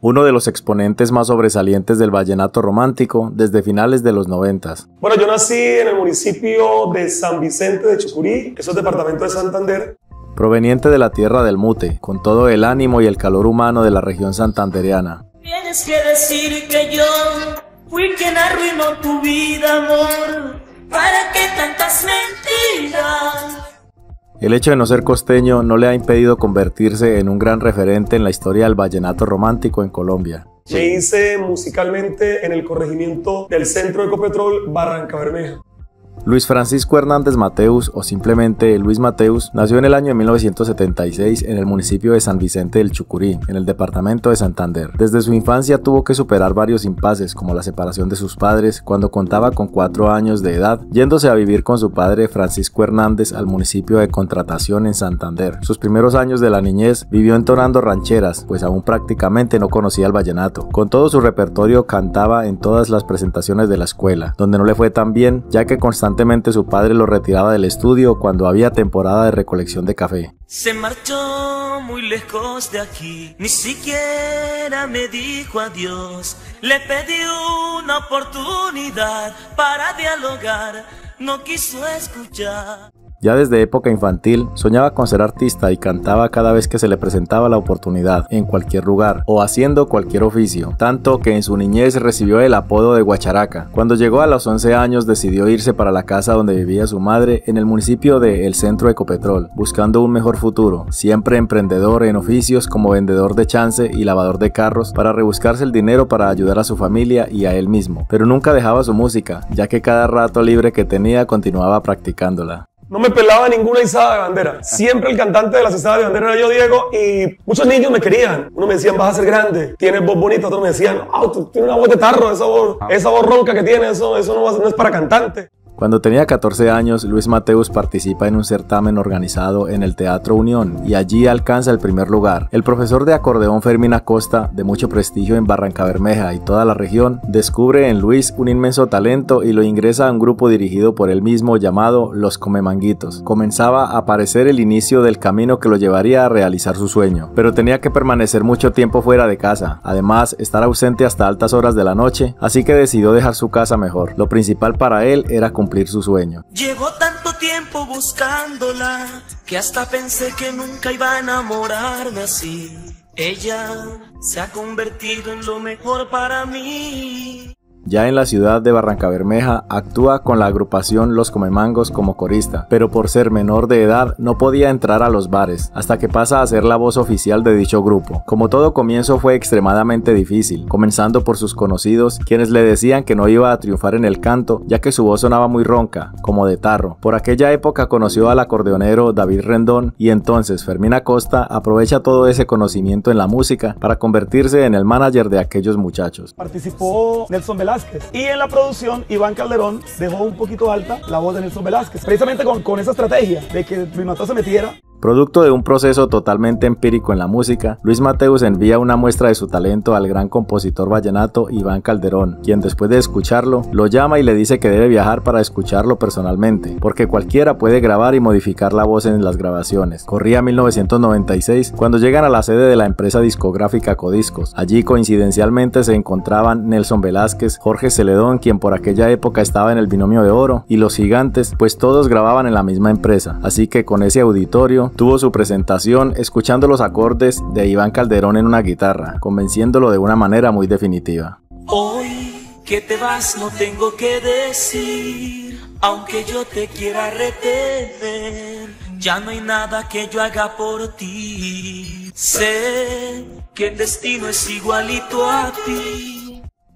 uno de los exponentes más sobresalientes del vallenato romántico desde finales de los 90s. Bueno, yo nací en el municipio de San Vicente de Chucurí, eso es departamento de Santander. Proveniente de la tierra del mute, con todo el ánimo y el calor humano de la región santandereana. Tienes que decir que yo fui quien arruinó tu vida, amor, ¿para qué tantas mentiras? El hecho de no ser costeño no le ha impedido convertirse en un gran referente en la historia del vallenato romántico en Colombia. Me hice musicalmente en el corregimiento del Centro Ecopetrol, Barrancabermeja. Luis Francisco Hernández Mateus, o simplemente Luis Mateus, nació en el año de 1976 en el municipio de San Vicente del Chucurí, en el departamento de Santander. Desde su infancia tuvo que superar varios impases, como la separación de sus padres cuando contaba con 4 años de edad, yéndose a vivir con su padre Francisco Hernández al municipio de Contratación en Santander. Sus primeros años de la niñez vivió entonando rancheras, pues aún prácticamente no conocía el vallenato. Con todo su repertorio cantaba en todas las presentaciones de la escuela, donde no le fue tan bien, ya que constantemente su padre lo retiraba del estudio cuando había temporada de recolección de café. Se marchó muy lejos de aquí, ni siquiera me dijo adiós. Le pedí una oportunidad para dialogar, no quiso escuchar. Ya desde época infantil, soñaba con ser artista y cantaba cada vez que se le presentaba la oportunidad, en cualquier lugar o haciendo cualquier oficio, tanto que en su niñez recibió el apodo de Guacharaca. Cuando llegó a los 11 años decidió irse para la casa donde vivía su madre en el municipio de El Centro Ecopetrol, buscando un mejor futuro, siempre emprendedor en oficios como vendedor de chance y lavador de carros para rebuscarse el dinero para ayudar a su familia y a él mismo, pero nunca dejaba su música, ya que cada rato libre que tenía continuaba practicándola. No me pelaba ninguna izada de bandera. Siempre el cantante de las izadas de bandera era yo, Diego, y muchos niños me querían. Uno me decían, vas a ser grande, tienes voz bonita. Otros me decían, tú tienes una voz de tarro, esa voz ronca que tienes, eso no es para cantante. Cuando tenía 14 años, Luis Mateus participa en un certamen organizado en el Teatro Unión y allí alcanza el primer lugar. El profesor de acordeón Fermín Acosta, de mucho prestigio en Barrancabermeja y toda la región, descubre en Luis un inmenso talento y lo ingresa a un grupo dirigido por él mismo llamado Los Comemanguitos. Comenzaba a aparecer el inicio del camino que lo llevaría a realizar su sueño, pero tenía que permanecer mucho tiempo fuera de casa, además estar ausente hasta altas horas de la noche, así que decidió dejar su casa mejor. Lo principal para él era cumplir su sueño. Llevo tanto tiempo buscándola que hasta pensé que nunca iba a enamorarme así. Ella se ha convertido en lo mejor para mí. Ya en la ciudad de Barrancabermeja actúa con la agrupación Los Comemangos como corista, pero por ser menor de edad no podía entrar a los bares, hasta que pasa a ser la voz oficial de dicho grupo. Como todo comienzo fue extremadamente difícil, comenzando por sus conocidos, quienes le decían que no iba a triunfar en el canto, ya que su voz sonaba muy ronca, como de tarro. Por aquella época conoció al acordeonero David Rendón y entonces Fermín Acosta aprovecha todo ese conocimiento en la música para convertirse en el manager de aquellos muchachos. Participó Nelson Velázquez. Y en la producción, Iván Calderón dejó un poquito alta la voz de Nelson Velázquez, precisamente con esa estrategia de que Luis Mateus se metiera. Producto de un proceso totalmente empírico en la música, Luis Mateus envía una muestra de su talento al gran compositor vallenato Iván Calderón, quien después de escucharlo, lo llama y le dice que debe viajar para escucharlo personalmente, porque cualquiera puede grabar y modificar la voz en las grabaciones. Corría 1996 cuando llegan a la sede de la empresa discográfica Codiscos. Allí coincidencialmente se encontraban Nelson Velázquez, Jorge Celedón, quien por aquella época estaba en el Binomio de Oro, y Los Gigantes, pues todos grababan en la misma empresa, así que con ese auditorio tuvo su presentación escuchando los acordes de Iván Calderón en una guitarra, convenciéndolo de una manera muy definitiva. Hoy que te vas no tengo que decir, aunque yo te quiera retener, ya no hay nada que yo haga por ti, sé que el destino es igualito a ti.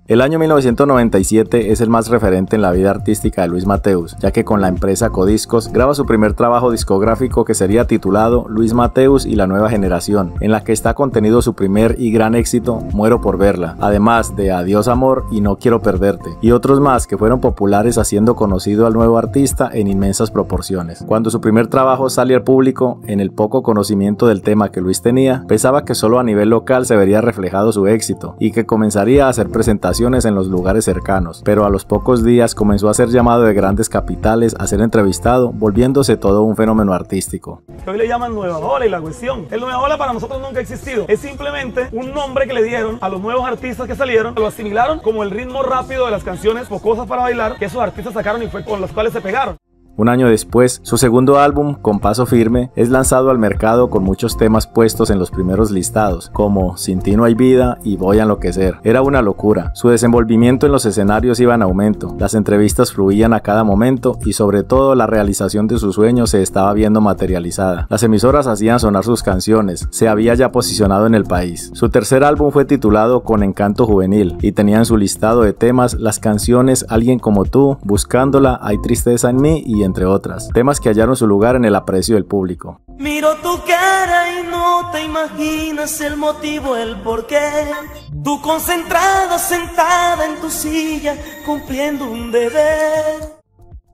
El año 1997 es el más referente en la vida artística de Luis Mateus, ya que con la empresa Codiscos graba su primer trabajo discográfico que sería titulado Luis Mateus y la nueva generación, en la que está contenido su primer y gran éxito, Muero por verla, además de Adiós amor y No quiero perderte, y otros más que fueron populares haciendo conocido al nuevo artista en inmensas proporciones. Cuando su primer trabajo sale al público, en el poco conocimiento del tema que Luis tenía, pensaba que solo a nivel local se vería reflejado su éxito y que comenzaría a hacer presentaciones presentaciones en los lugares cercanos, pero a los pocos días comenzó a ser llamado de grandes capitales a ser entrevistado, volviéndose todo un fenómeno artístico. Hoy le llaman Nueva Ola y la cuestión. El Nueva Ola para nosotros nunca ha existido, es simplemente un nombre que le dieron a los nuevos artistas que salieron, lo asimilaron como el ritmo rápido de las canciones pocosas para bailar que esos artistas sacaron y fue con los cuales se pegaron. Un año después, su segundo álbum, Con Paso Firme, es lanzado al mercado con muchos temas puestos en los primeros listados, como Sin ti no hay vida y Voy a enloquecer. Era una locura. Su desenvolvimiento en los escenarios iba en aumento, las entrevistas fluían a cada momento y sobre todo la realización de sus sueños se estaba viendo materializada. Las emisoras hacían sonar sus canciones, se había ya posicionado en el país. Su tercer álbum fue titulado Con Encanto Juvenil y tenía en su listado de temas las canciones Alguien como tú, Buscándola, Hay tristeza en mí y entre otras, temas que hallaron su lugar en el aprecio del público. Miro tu cara y no te imaginas el motivo, el porqué. Tú concentrada, sentada en tu silla, cumpliendo un deber.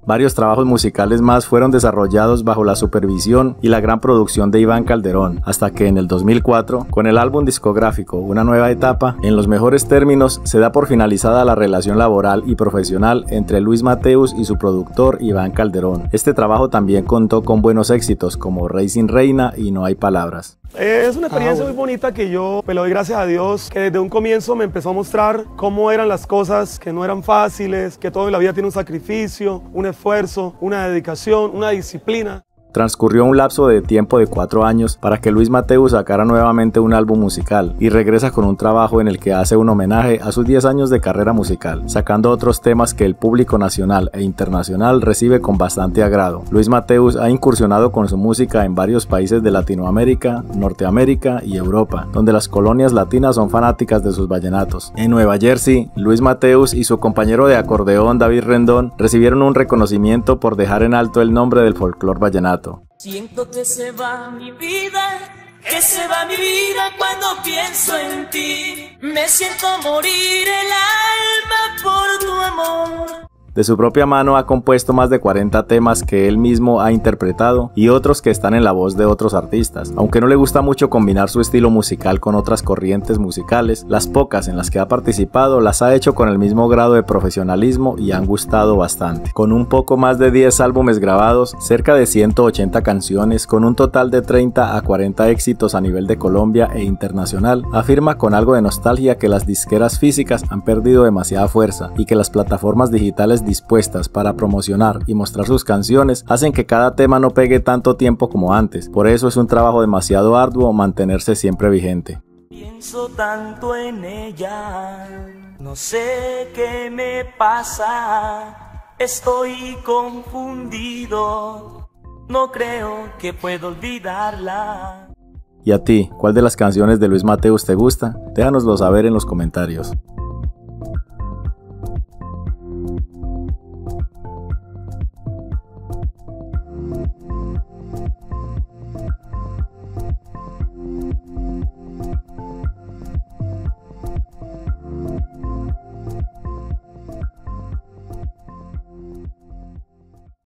Varios trabajos musicales más fueron desarrollados bajo la supervisión y la gran producción de Iván Calderón, hasta que en el 2004, con el álbum discográfico Una Nueva Etapa, en los mejores términos, se da por finalizada la relación laboral y profesional entre Luis Mateus y su productor Iván Calderón. Este trabajo también contó con buenos éxitos como Rey sin Reina y No hay palabras. Es una experiencia muy bonita que yo le doy gracias a Dios, que desde un comienzo me empezó a mostrar cómo eran las cosas, que no eran fáciles, que todo en la vida tiene un sacrificio, un esfuerzo, una dedicación, una disciplina. Transcurrió un lapso de tiempo de 4 años para que Luis Mateus sacara nuevamente un álbum musical y regresa con un trabajo en el que hace un homenaje a sus 10 años de carrera musical, sacando otros temas que el público nacional e internacional recibe con bastante agrado. Luis Mateus ha incursionado con su música en varios países de Latinoamérica, Norteamérica y Europa, donde las colonias latinas son fanáticas de sus vallenatos. En Nueva Jersey, Luis Mateus y su compañero de acordeón David Rendón recibieron un reconocimiento por dejar en alto el nombre del folclor vallenato. Siento que se va mi vida cuando pienso en ti. Me siento morir el alma por tu amor. De su propia mano ha compuesto más de 40 temas que él mismo ha interpretado y otros que están en la voz de otros artistas. Aunque no le gusta mucho combinar su estilo musical con otras corrientes musicales, las pocas en las que ha participado las ha hecho con el mismo grado de profesionalismo y han gustado bastante. Con un poco más de 10 álbumes grabados, cerca de 180 canciones, con un total de 30 a 40 éxitos a nivel de Colombia e internacional, afirma con algo de nostalgia que las disqueras físicas han perdido demasiada fuerza y que las plataformas digitales dispuestas para promocionar y mostrar sus canciones hacen que cada tema no pegue tanto tiempo como antes. Por eso es un trabajo demasiado arduo mantenerse siempre vigente. Pienso tanto en ella, no sé qué me pasa, estoy confundido, no creo que pueda olvidarla. ¿Y a ti, cuál de las canciones de Luis Mateus te gusta? Déjanoslo saber en los comentarios.